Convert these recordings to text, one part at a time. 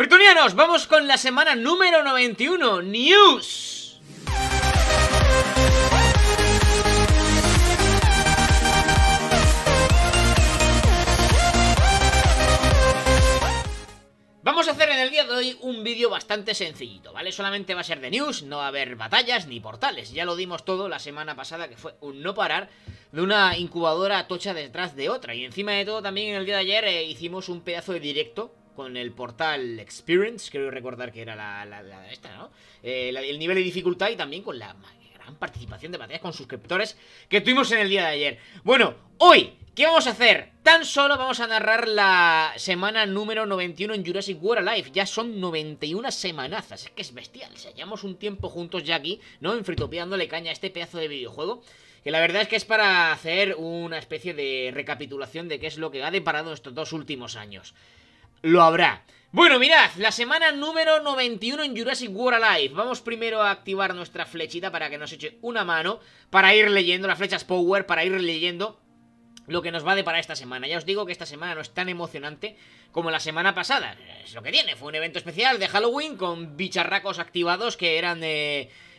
Fritunianos, vamos con la semana número 91, News. Vamos a hacer en el día de hoy un vídeo bastante sencillito, ¿vale? Solamente va a ser de news, no va a haber batallas ni portales. Ya lo dimos todo la semana pasada, que fue un no parar de una incubadora tocha detrás de otra. Y encima de todo, también en el día de ayer hicimos un pedazo de directo con el portal Experience, creo recordar que era la esta, ¿no? El nivel de dificultad, y también con la gran participación de batallas con suscriptores que tuvimos en el día de ayer. Bueno, hoy, ¿qué vamos a hacer? Tan solo vamos a narrar la semana número 91 en Jurassic World Alive. Ya son 91 semanazas, es que es bestial. O sea, llevamos un tiempo juntos ya aquí, ¿no? En Fritopia dándole caña a este pedazo de videojuego, que la verdad es que es para hacer una especie de recapitulación de qué es lo que ha deparado estos dos últimos años. Lo habrá. Bueno, mirad, la semana número 91 en Jurassic World Alive. Vamos primero a activar nuestra flechita para que nos eche una mano, para ir leyendo las flechas Power, para ir leyendo lo que nos va a deparar esta semana. Ya os digo que esta semana no es tan emocionante como la semana pasada. Es lo que tiene, fue un evento especial de Halloween con bicharracos activados que eran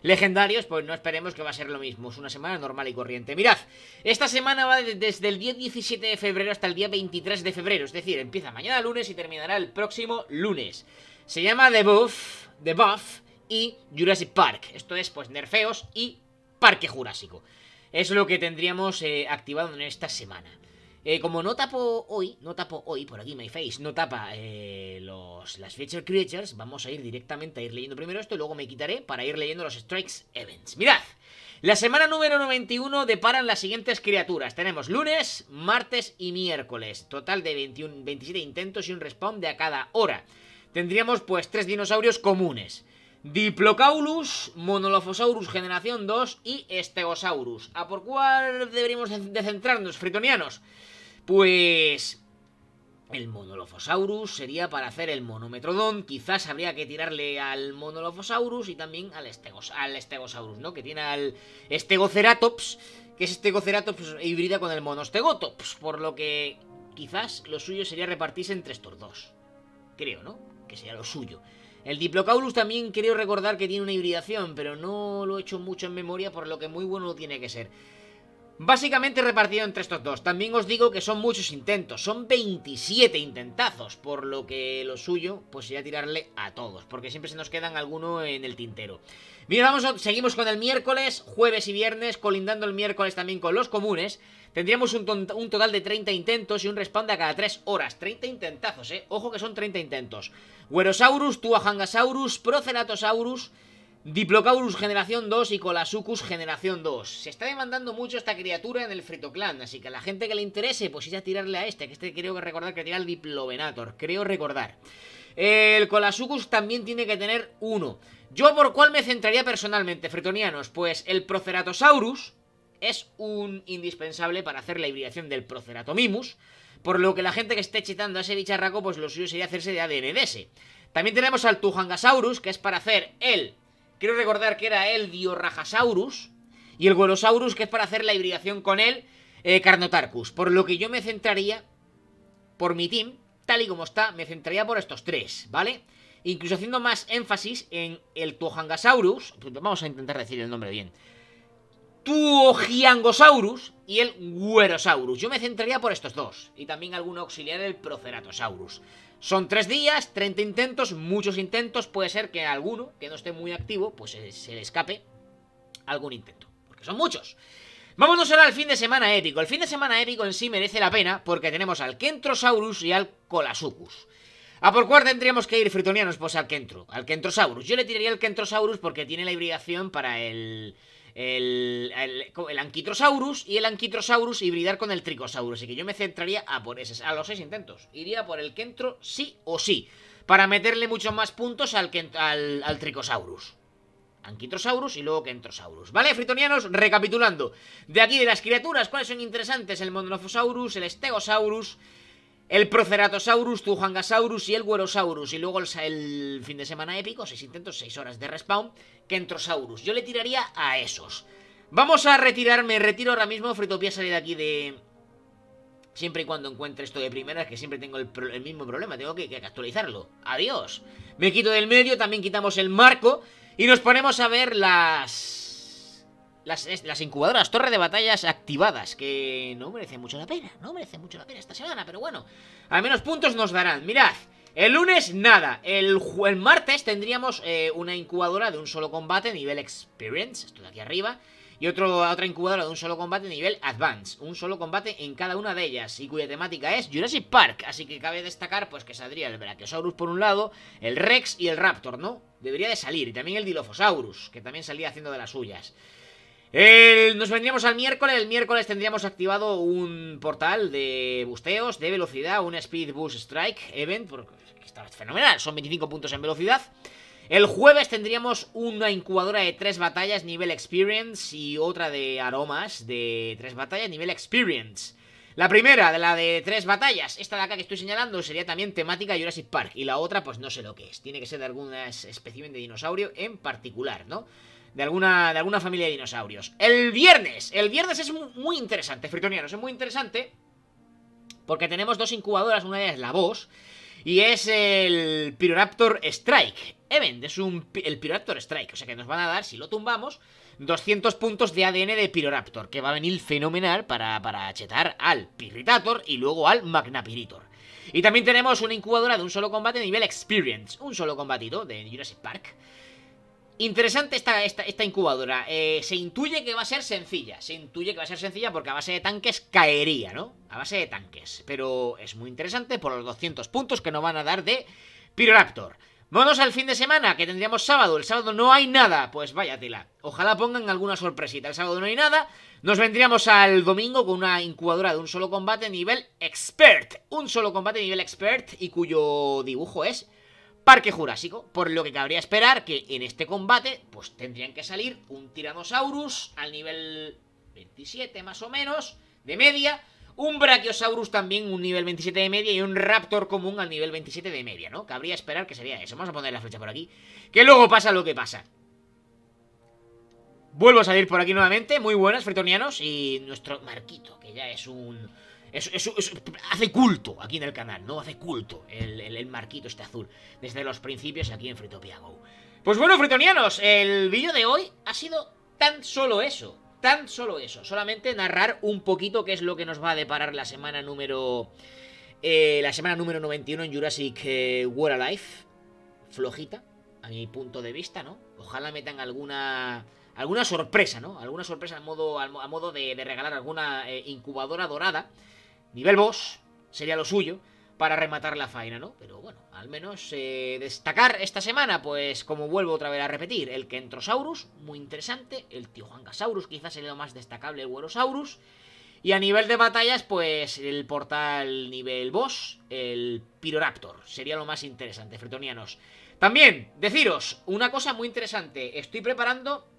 legendarios. Pues no esperemos que va a ser lo mismo, es una semana normal y corriente. Mirad, esta semana va desde el día 17 de febrero hasta el día 23 de febrero. Es decir, empieza mañana lunes y terminará el próximo lunes. Se llama The Buff y Jurassic Park. Esto es, pues, nerfeos y Parque Jurásico. Es lo que tendríamos activado en esta semana. Como no tapo hoy, por aquí MyFace no tapa las Feature Creatures, vamos a ir directamente a ir leyendo primero esto y luego me quitaré para ir leyendo los Strikes Events. Mirad, la semana número 91 deparan las siguientes criaturas. Tenemos lunes, martes y miércoles. Total de 27 intentos y un respawn de a cada hora. Tendríamos, pues, 3 dinosaurios comunes. Diplocaulus, Monolophosaurus generación 2 y Stegosaurus. ¿A por cuál deberíamos de centrarnos, fritonianos? Pues el Monolophosaurus sería para hacer el Monometrodon. Quizás habría que tirarle al Monolophosaurus y también al Stegosaurus, ¿no? Que tiene al Stegoceratops, que es Stegoceratops híbrida con el Monostegotops, por lo que quizás lo suyo sería repartirse entre estos dos. Creo, ¿no? Que sería lo suyo. El Diplocaulus también creo recordar que tiene una hibridación, pero no lo he hecho mucho en memoria, por lo que muy bueno tiene que ser. Básicamente repartido entre estos dos. También os digo que son muchos intentos, son 27 intentazos, por lo que lo suyo pues sería tirarle a todos, porque siempre se nos quedan algunos en el tintero. Bien, seguimos con el miércoles, jueves y viernes, colindando el miércoles también con los comunes. Tendríamos un total de 30 intentos y un respawn de a cada 3 horas. 30 intentazos, ojo que son 30 intentos. Wuerhosaurus, Tuojiangosaurus, Proceratosaurus, Diplocaulus generación 2 y Koolasuchus generación 2. Se está demandando mucho esta criatura en el Fritoclan, así que a la gente que le interese, pues ir a tirarle a este, que este creo que recordar que tira el Diplovenator, creo recordar. El Koolasuchus también tiene que tener uno. ¿Yo por cuál me centraría personalmente, fritonianos? Pues el Proceratosaurus es un indispensable para hacer la hibridación del Proceratomimus, por lo que la gente que esté chitando a ese bicharraco, pues lo suyo sería hacerse de ADNDS. También tenemos al Tuojiangosaurus, que es para hacer el... Creo recordar que era el Diorrajasaurus, y el Wuerhosaurus, que es para hacer la hibridación con el Carnotarcus. Por lo que yo me centraría, por mi team, tal y como está, me centraría por estos tres, ¿vale? Incluso haciendo más énfasis en el Tuojiangosaurus, vamos a intentar decir el nombre bien, Tuojiangosaurus y el Wuerhosaurus. Yo me centraría por estos dos, y también algún auxiliar del Proceratosaurus. Son 3 días, 30 intentos, muchos intentos. Puede ser que a alguno que no esté muy activo, pues se le escape algún intento, porque son muchos. Vámonos ahora al fin de semana épico. El fin de semana épico en sí merece la pena, porque tenemos al Kentrosaurus y al Koolasuchus. ¿A por cuál tendríamos que ir, fritonianos? Pues al Kentrosaurus. Yo le tiraría al Kentrosaurus porque tiene la hibridación para el Anquilosaurus, y el Anquilosaurus hibridar con el Tricosauro. Así que yo me centraría a los 6 intentos. Iría por el Kentro sí o sí, para meterle muchos más puntos al Tricosaurus. Anquilosaurus y luego Kentrosaurus. ¿Vale, fritonianos? Recapitulando, de aquí de las criaturas, ¿cuáles son interesantes? El Monolophosaurus, el Stegosaurus, el Proceratosaurus, Tuojiangosaurus y el Wuerhosaurus. Y luego el fin de semana épico, 6 intentos, 6 horas de respawn, Kentrosaurus. Yo le tiraría a esos. Vamos a retirarme, retiro ahora mismo. Fritopia sale de aquí siempre y cuando encuentre esto de primeras, que siempre tengo el mismo problema, tengo que actualizarlo. Adiós. Me quito del medio, también quitamos el marco y nos ponemos a ver las incubadoras, torre de batallas activadas, que no merece mucho la pena, no merece mucho la pena esta semana, pero bueno, al menos puntos nos darán. Mirad, el lunes nada, el martes tendríamos una incubadora de un solo combate nivel experience, esto de aquí arriba, y otra incubadora de un solo combate nivel Advance, un solo combate en cada una de ellas, y cuya temática es Jurassic Park, así que cabe destacar pues que saldría el Brachiosaurus por un lado, el Rex y el Raptor, ¿no? Debería de salir, y también el Dilophosaurus, que también salía haciendo de las suyas. Nos vendríamos al miércoles. El miércoles tendríamos activado un portal de busteos, de velocidad, un Speed Boost Strike Event, porque está fenomenal, son 25 puntos en velocidad. El jueves tendríamos una incubadora de 3 batallas nivel Experience y otra de aromas de 3 batallas nivel Experience. La primera, la de 3 batallas, esta de acá que estoy señalando, sería también temática Jurassic Park, y la otra pues no sé lo que es, tiene que ser de algún espécimen de dinosaurio en particular, ¿no? De alguna familia de dinosaurios. El viernes es muy interesante, fritonianos, es muy interesante porque tenemos dos incubadoras, una de ellas es la Boss y es el Pyroraptor Strike Event, es el Pyroraptor Strike, o sea que nos van a dar, si lo tumbamos, 200 puntos de ADN de Pyroraptor, que va a venir fenomenal para chetar al Pyrritator y luego al Magnapyritor. Y también tenemos una incubadora de un solo combate de nivel Experience, un solo combatito de Jurassic Park. Interesante esta incubadora. Se intuye que va a ser sencilla. Se intuye que va a ser sencilla porque a base de tanques caería, ¿no? A base de tanques. Pero es muy interesante por los 200 puntos que nos van a dar de Pyroraptor. Vámonos al fin de semana, que tendríamos sábado. El sábado no hay nada. Pues váyatela. Ojalá pongan alguna sorpresita. El sábado no hay nada. Nos vendríamos al domingo con una incubadora de un solo combate nivel Expert. Un solo combate nivel Expert y cuyo dibujo es Parque Jurásico, por lo que cabría esperar que en este combate pues tendrían que salir un Tyrannosaurus al nivel 27 más o menos de media, un Brachiosaurus también un nivel 27 de media y un Raptor común al nivel 27 de media, ¿no? Cabría esperar que sería eso. Vamos a poner la flecha por aquí, que luego pasa lo que pasa. Vuelvo a salir por aquí nuevamente. Muy buenas, fritonianos, y nuestro Marquito, que ya es un... hace culto aquí en el canal, ¿no? Hace culto el marquito este azul desde los principios aquí en Fritopia Go. Pues bueno, fritonianos, el vídeo de hoy ha sido tan solo eso. Tan solo eso. Solamente narrar un poquito qué es lo que nos va a deparar la semana número... la semana número 91 en Jurassic World Alive. Flojita, a mi punto de vista, ¿no? Ojalá metan alguna sorpresa, ¿no? Alguna sorpresa a modo de regalar alguna incubadora dorada nivel boss, sería lo suyo, para rematar la faena, ¿no? Pero bueno, al menos destacar esta semana, pues como vuelvo otra vez a repetir, el Kentrosaurus, muy interesante, el Tuojiangosaurus quizás sería lo más destacable, el Wuerhosaurus, y a nivel de batallas, pues el portal nivel boss, el Pyroraptor, sería lo más interesante, fritonianos. También, deciros una cosa muy interesante, estoy preparando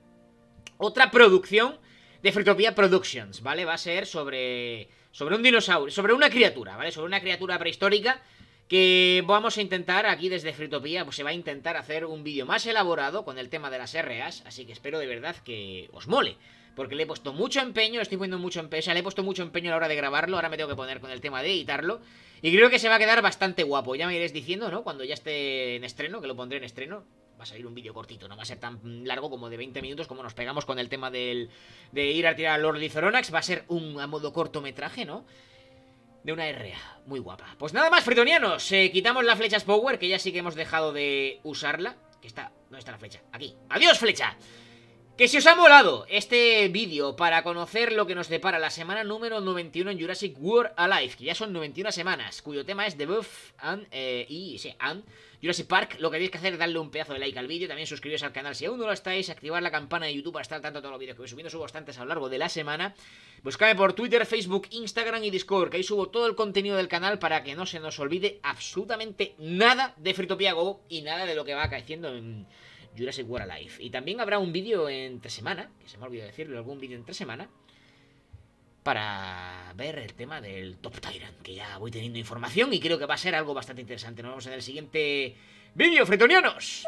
otra producción de Fritopia Productions, ¿vale? Va a ser sobre un dinosaurio, sobre una criatura, ¿vale? Sobre una criatura prehistórica que vamos a intentar aquí desde Fritopia, pues se va a intentar hacer un vídeo más elaborado con el tema de las RAs, así que espero de verdad que os mole, porque le he puesto mucho empeño, estoy poniendo mucho empeño, o sea, le he puesto mucho empeño a la hora de grabarlo, ahora me tengo que poner con el tema de editarlo, y creo que se va a quedar bastante guapo, ya me iréis diciendo, ¿no? Cuando ya esté en estreno, que lo pondré en estreno. Va a salir un vídeo cortito, no va a ser tan largo como de 20 minutos como nos pegamos con el tema de ir a tirar a Lord Lithoronax. Va a ser un a modo cortometraje, ¿no? De una RA, muy guapa. Pues nada más, fritonianos, quitamos la flecha Power, que ya sí que hemos dejado de usarla. Que está, ¿dónde está la flecha? Aquí. ¡Adiós, flecha! Que si os ha molado este vídeo para conocer lo que nos depara la semana número 91 en Jurassic World Alive, que ya son 91 semanas, cuyo tema es The Buff and Jurassic Park, lo que tenéis que hacer es darle un pedazo de like al vídeo, también suscribiros al canal si aún no lo estáis, activar la campana de YouTube para estar al tanto de todos los vídeos que voy subiendo, subo bastantes a lo largo de la semana, buscadme por Twitter, Facebook, Instagram y Discord, que ahí subo todo el contenido del canal para que no se nos olvide absolutamente nada de Fritopia Go y nada de lo que va acaeciendo en Jurassic World Alive. Y también habrá un vídeo entre semana, que se me ha olvidado decirlo, algún vídeo entre semana, para ver el tema del Top Tyrant, que ya voy teniendo información y creo que va a ser algo bastante interesante. Nos vemos en el siguiente vídeo, fritonianos.